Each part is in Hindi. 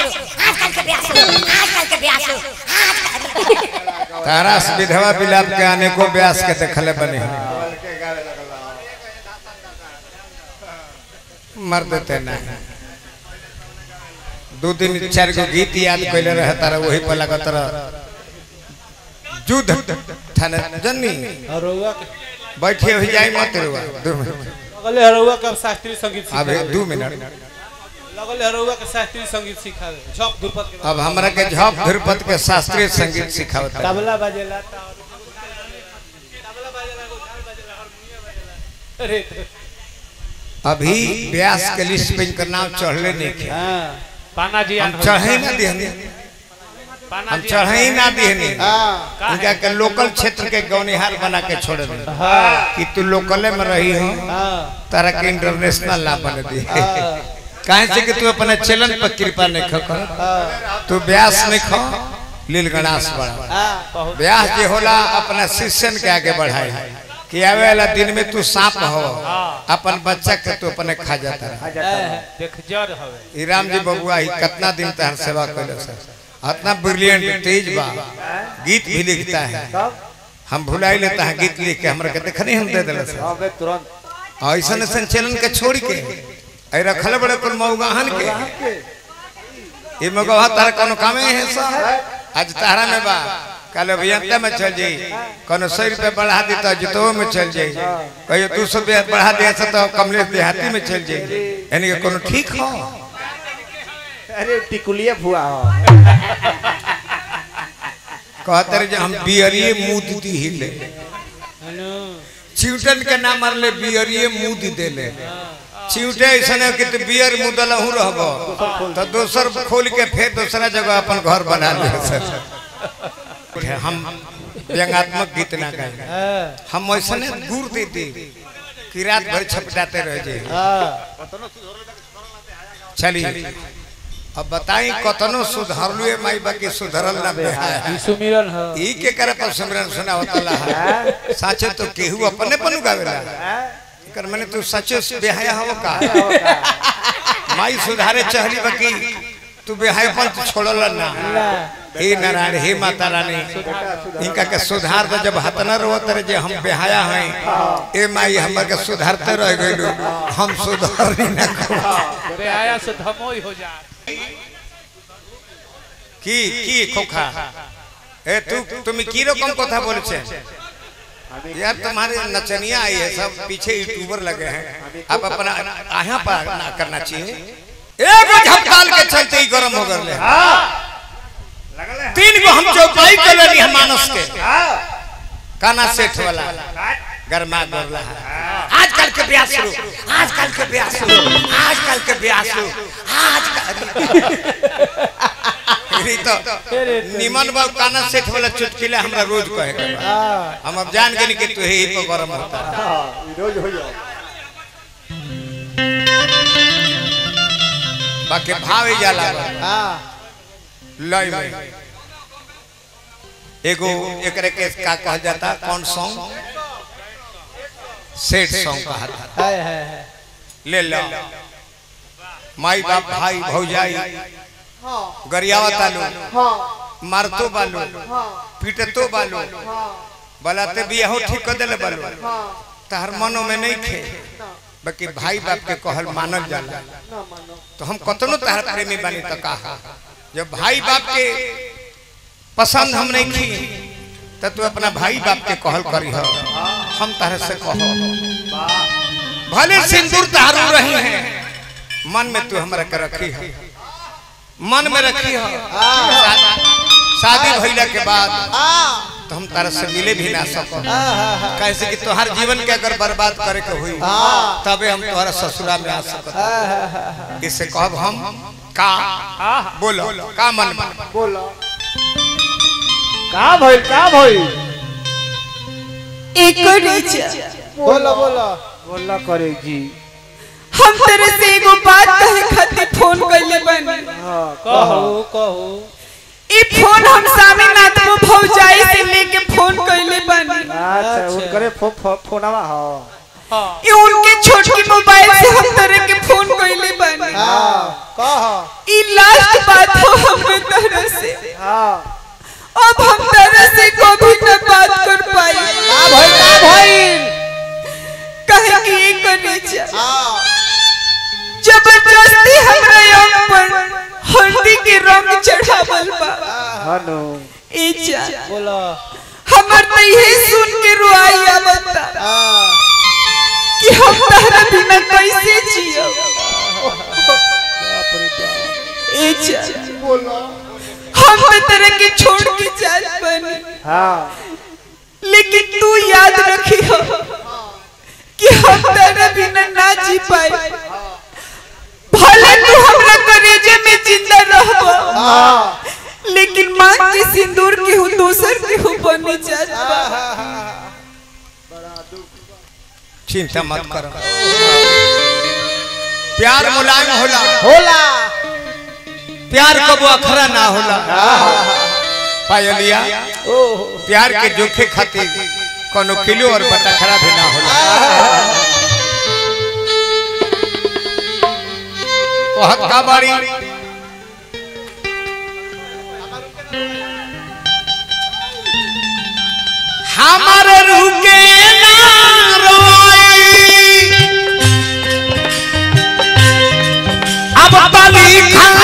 तारा विधवा बिलाप के अनेको व्यास के देखले बने मर देते नहीं। दो दिन चार गो गीत याद कैले रहे तारा वही पर लगत युद्ध थाने जन्नी हरौआ बैठे हो जाई मत रुआ लगले हरौआ का शास्त्रीय संगीत अब 2 मिनट लगले हरौआ का शास्त्रीय संगीत सिखा दे झप धुरपद के अब हमरा के झप धुरपद के शास्त्रीय संगीत सिखावत तबला बजेला तबला बजेला हारमोनियम बजेला अरे अभी व्यास के लिस्ट पे इनका नाम चढ़ले नहीं के हां पाना जी हम चढ़े ना देहनी हम चढ़े ना देहनी हां इनका के लोकल क्षेत्र के गौनिहार बना के छोड़ दे हां कि तू लोकले में रही हो हां तारा के इंटरनेशनल ला बना दी काहे से कि तू अपने चलन पर कृपा नहीं खो तू व्यास नहीं खो लील गणेश बड़ा व्यास जे होला अपना शिष्यन के आगे बढ़ाई कि आवे वाला दिन में तू सांप हो अपन बच्चा के तू अपने खा जाता है। राम जी बबुआ ही कितना दिन तहर सेवा कर इतना ब्रिलियंट तेज बा गीत भी लिखता है हम भुलाई लेता है गीत लिख के हमरा के देखनी हम दे देला सर ऐसा न संचलन के छोड़ के ए रखल बड़े कुल मौगाहन के ये मगवा तार कोनो कामे है सर आज तारा में बा कल अभियंता में चल जाई कोनो 100 रुपए बढ़ा देता जितो में चल जाई कहियो 200 रुपए बढ़ा दे तो कमलेश देहाती में चल जाई यानी कि कोनो ठीक हो अरे टिकुलिया भुआ हो कहत रे हम बियरिए मुद दी हिले हेलो चिउटन के नाम मारले बियरिए मुद देले चिउटे ऐसा कि तू बियर मुदला हूं रहबो तो दोसर खोल के फिर दूसरा जगह अपन घर बना ले सर हम व्यंगात्मक गीत ना गाएंगे हम ऐसा दूर देते कि रात भर छपटाते रह जाए। चलिए अब बताई कतनो सुधारलू है माई बाकी सुधरल ना ई के करे पर सुमिरन सुना होता है साचे तो केहू अपने पनु गावेला कर मैंने तू सचे बेहाया हो का माई सुधारे चहली बाकी तू बेहायापन तो छोड़ल ना हे नारायण हे माता रानी इनका के सुधार तो जब हाथ न रोत रे जे हम बेहाया हैं ए माई हमर के सुधारते रह गइलू हम सुधार ना बेहाया से धमोई हो जा की खोखा ए तू तुम की रकम कथा बोल छे यार तुम्हारे नचनिया आई है सब पीछे यूट्यूबर लगे हैं आप अपना आहा पर ना करना चाहिए एक झपकाल के चलते ही गरम हो गए हां तीन को हम चौपाई कलरी हम मानस के काना सेठ वाला गरमा गरला आजकल के ब्याह शुरू आजकल के ब्याह शुरू तो निमन बाबू काना सेठ वाला चुटकिला हमरा रोज कहे हम अब जान गए कि तू ही पर गरम होता रोज हो जा बाकी भावे जाला हां लाइव एगो एकरे के का कहा जाता कौन सॉन्ग सेट सॉन्ग कहा जाता है ले लो माई बाप भाई भौजाई हां गरियावता लो हां मारतो बालो हां पीटतो बालो हां बलाते भी हो ठीक कर देले बालो हां तहर मनो में नहीं थे बाकी भाई बाप के कहल मानल जाला ना मानो तो हम कतनो तहर प्रेमी बनी त कहा जब भाई बाप के पसंद हम नहीं की तो तू अपना भाई बाप के कहल करी हो हम तारे से कहो भले सिंदूर तारू रहे हैं मन में तू हमरा के रखी हो मन में रखी हो शादी भइला के बाद तो हम तारे से मिले भी ना सको कैसे कि तोहर जीवन के अगर बर्बाद करे के हुई तबे हम तोहरा ससुरा में आ सकत इससे कहब हम का बोलो का मन बोलो का भइल बोलो बोलो बोला करे जी हम तेरे से एगो बात कहे खातिर फोन कइले बानी हां कहो ई फोन हम स्वामीनाथ को भौजाई से लेके फोन कइले बानी अच्छा उनकरे फोनवा हां ये उनके छोटकी मोबाइल से हम तेरे के फोन कइले बानी हां कहो लास्ट बात हो हम तरह से। हाँ अब हम तरह से कभी न बात कर पाई कहे कि एक जबरदस्ती हमरा यहाँ पर हल्दी के रंग चढ़ावल बा। हमर तो यही सुन के रुआई आवता कि हम तहरा बिना कैसे जियो। हम तेरे के छोड़ के जात बनी। लेकिन तू याद रखी हो कि हम तेरे बिना ना जी पाए। भले तू हमरा करेजे में जिंदा रहबो लेकिन मां के सिंदूर के हो दूसर के हो बनी जात बा। चिंता मत करो प्यार मुलायम होला होला प्यार कबो अखरा ना होला। पायलिया प्यार के जोखे खातिर कोनो किलो और बटखरा भी ना होला। कहत का बाड़ी हमारे रुके ना रोई अब पाली खान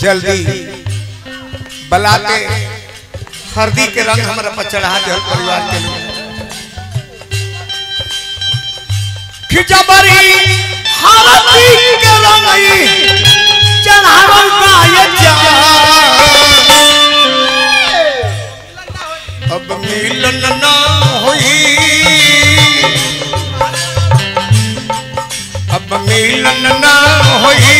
जल्दी बलाते हरदी के रंग हमारा पर चढ़ा दे परिवार के लोग। खिचबरी हरदी के रंग चढ़ावल बा ये जान अब मिलन ना होई अब मिलन ना होई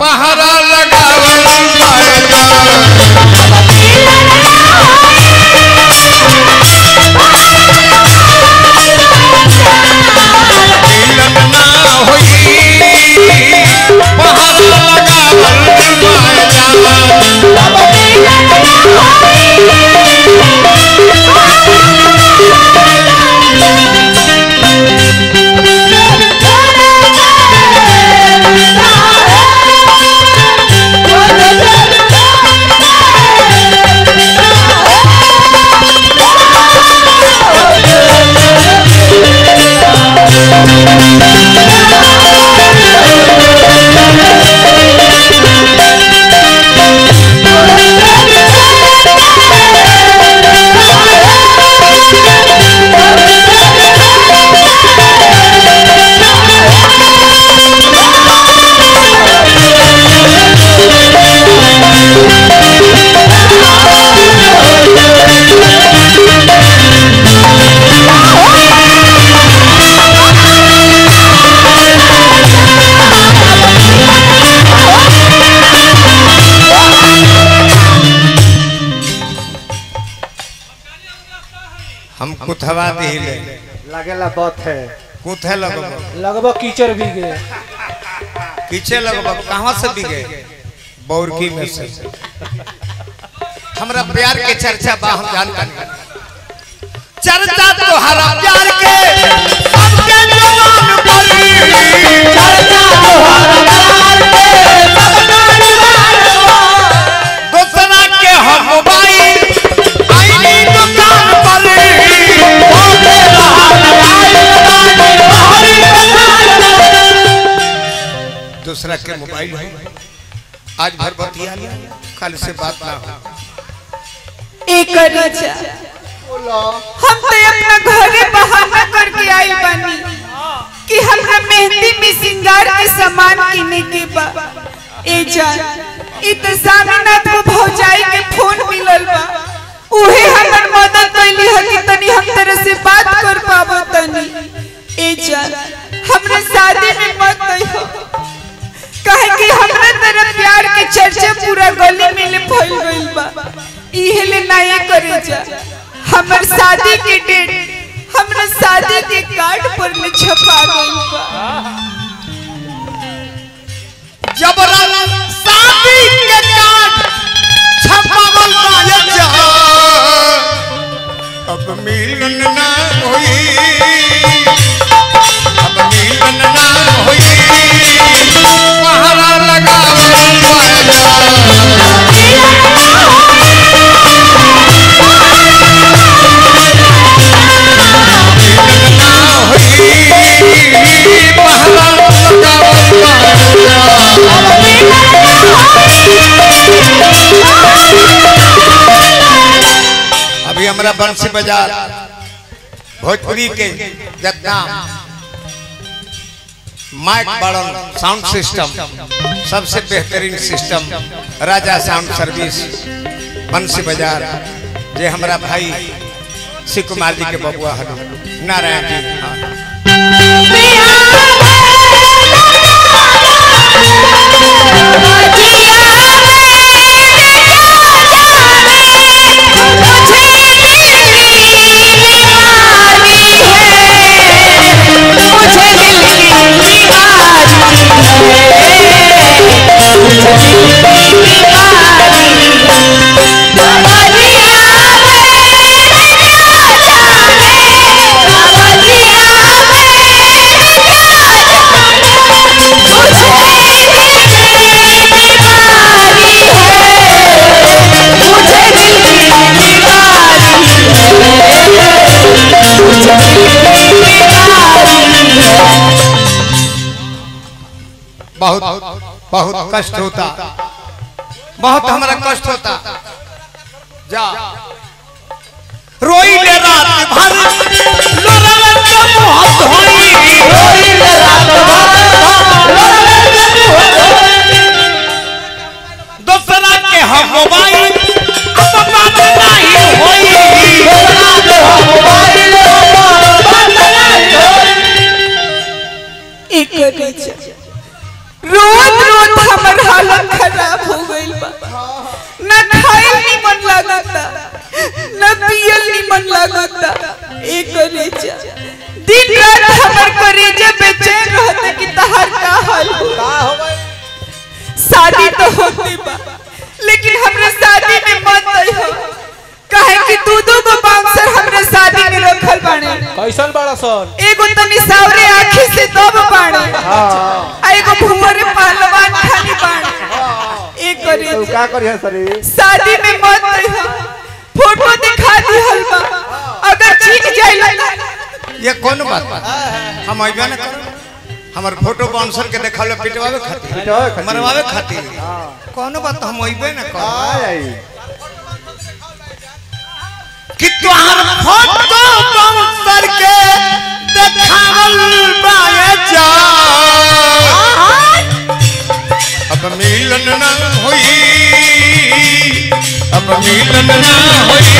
पहरा लगावल मिलन ना होई पहरा लगावल कुथवा दिले लगेला बात है कुथे लगबो कीचड़ भीगे कीचड़ लगबो कहां से भीगे बौरकी में से। हमरा प्यार के चर्चा बा हम जान कर चर्चा तोहरा प्यार के सबके जवान परी चर्चा तोहरा प्यार के सबके जवान दोसरा के हम भाई आईनी दुकान पर दूसरा के मोबाइल है आज भर बतिया कल से बात ना हो। एक हम तो अपना घरे बहाना करके आई बनी कि हमरा मेहंदी में सिंगार के सामान किने के बा। ए जान इत सामनाथ को भौजाई के फोन मिलल बा उहे हमर मदद कइली ह कि तनी हम तेरे से बात कर पाबो तनी। ए जान हमरा शादी में मत कहियो कहे कि हमरा तेरे प्यार के चर्चा पूरा गली में ले फैल गइल बा इहेले ना करी जा। हमर शादी के डेट हमरा शादी के कार्ड पर में छपा गइल बा। जबरन शादी के कार्ड छपावल बाय जहां अब मिलन ना होई, अब मिलन ना होई पहरा लगावल बाय। अभी हमारा बंसी बाजार भोजपुरी के जितना माइक बड़न साउंड सिस्टम सबसे बेहतरीन सिस्टम राजा साउंड सर्विस बंसी बाजार जे हमारा भाई शिव कुमार जी के बबुआ हर नारायण जी। बहुत बहुत कष्ट होता, बहुत हमारा कष्ट होता। जा रोई ले रात भर लोरल का मुहत होई, रोई ले रात भर लोरल का मुहत होई। दोसरा के हम मोबाइल अब बात नहीं होई, दोसरा के हम मोबाइल अब बात नहीं होई। एक नीचे रोज रोज हमार हालत खराब हो गई बा। ना खाइल नी मन लागता, ना पियल नी मन लागता। एक करेजा दिन रात हमार करेजा बेचैन रहते कि तहार का हाल हो। शादी तो होते बा लेकिन हमरा शादी में मत हो, काहे कि दूधो को बाउंसर हमरा शादी में रखल बाने। कैसन बड़ा सन एगो तनी सावरे आंखी से दब बाने, हां एगो भुमरे पहलवान खाली बाने। एक करिए तो का करिए सरी शादी में मत हो। फोटो दिखा दी हलवा अगर चीख जाइला ये कोन बात हम आइबे न कर। हमर फोटो बाउंसर के देखावे पिटवावे खातिर मरवावे खातिर कोन बात हम आइबे न कर। आई कि तुहार फोटो बाउंसर के देखावल बाए जा, अब मिलन ना होई, अब मिलन ना होई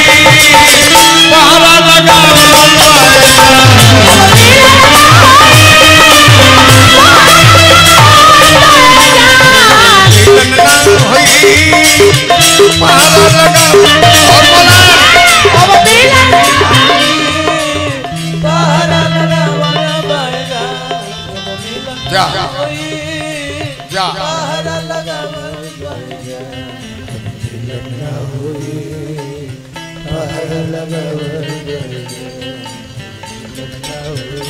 पहरा लगावल बाए जा, मिलन ना होई पहरा लगावल। जा जा